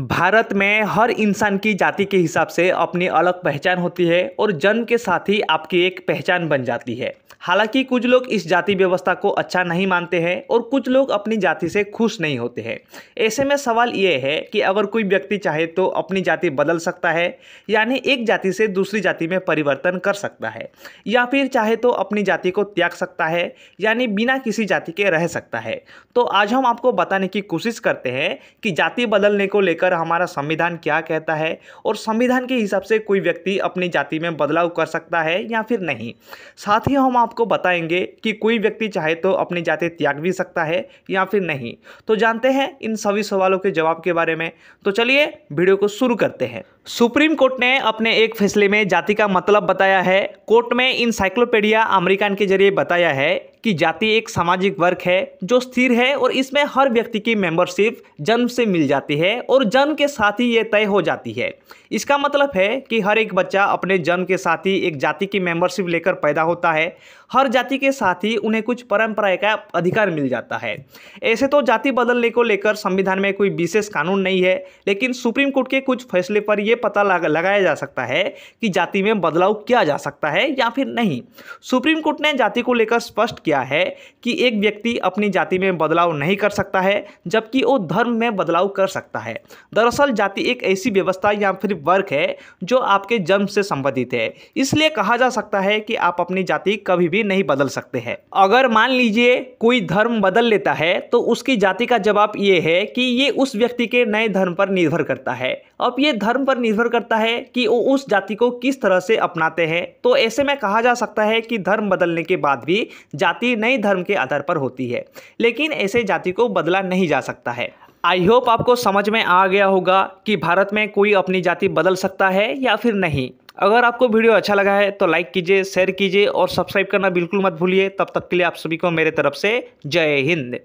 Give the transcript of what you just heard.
भारत में हर इंसान की जाति के हिसाब से अपनी अलग पहचान होती है और जन्म के साथ ही आपकी एक पहचान बन जाती है। हालांकि कुछ लोग इस जाति व्यवस्था को अच्छा नहीं मानते हैं और कुछ लोग अपनी जाति से खुश नहीं होते हैं। ऐसे में सवाल ये है कि अगर कोई व्यक्ति चाहे तो अपनी जाति बदल सकता है, यानी एक जाति से दूसरी जाति में परिवर्तन कर सकता है, या फिर चाहे तो अपनी जाति को त्याग सकता है, यानी बिना किसी जाति के रह सकता है। तो आज हम आपको बताने की कोशिश करते हैं कि जाति बदलने को लेकर हमारा संविधान क्या कहता है और संविधान के हिसाब से कोई व्यक्ति अपनी जाति में बदलाव कर सकता है या फिर नहीं। साथ ही हम आपको बताएंगे कि कोई व्यक्ति चाहे तो अपनी जाति त्याग भी सकता है या फिर नहीं। तो जानते हैं इन सभी सवालों के जवाब के बारे में। तो चलिए वीडियो को शुरू करते हैं। सुप्रीम कोर्ट ने अपने एक फैसले में जाति का मतलब बताया है। कोर्ट में इंसाइक्लोपीडिया अमेरिकन के जरिए बताया है कि जाति एक सामाजिक वर्ग है जो स्थिर है और इसमें हर व्यक्ति की मेंबरशिप जन्म से मिल जाती है और जन्म के साथ ही ये तय हो जाती है। इसका मतलब है कि हर एक बच्चा अपने जन्म के साथ ही एक जाति की मेंबरशिप लेकर पैदा होता है। हर जाति के साथ ही उन्हें कुछ परंपराएं का अधिकार मिल जाता है। ऐसे तो जाति बदलने को लेकर संविधान में कोई विशेष कानून नहीं है, लेकिन सुप्रीम कोर्ट के कुछ फैसले पर यह पता लगाया जा सकता है कि जाति में बदलाव किया जा सकता है या फिर नहीं। सुप्रीम कोर्ट ने जाति को लेकर स्पष्ट किया है कि एक व्यक्ति अपनी जाति में बदलाव नहीं कर सकता है, जबकि वो धर्म में बदलाव कर सकता है। दरअसल जाति एक ऐसी व्यवस्था या फिर वर्ग है जो आपके जन्म से संबंधित है, इसलिए कहा जा सकता है कि आप अपनी जाति कभी भी नहीं बदल सकते हैं। अगर मान लीजिए कोई धर्म बदल लेता है तो उसकी जाति का जवाब यह है कि ये उस व्यक्ति के नए धर्म पर निर्भर करता है। अब ये धर्म पर निर्भर करता है कि वो उस जाति को किस तरह से अपनाते हैं। तो ऐसे में कहा जा सकता है कि धर्म बदलने के बाद भी जाति नए धर्म के आधार पर होती है, लेकिन ऐसे जाति को बदला नहीं जा सकता है। आई होप आपको समझ में आ गया होगा कि भारत में कोई अपनी जाति बदल सकता है या फिर नहीं। अगर आपको वीडियो अच्छा लगा है तो लाइक कीजिए, शेयर कीजिए और सब्सक्राइब करना बिल्कुल मत भूलिए। तब तक के लिए आप सभी को मेरे तरफ से जय हिंद।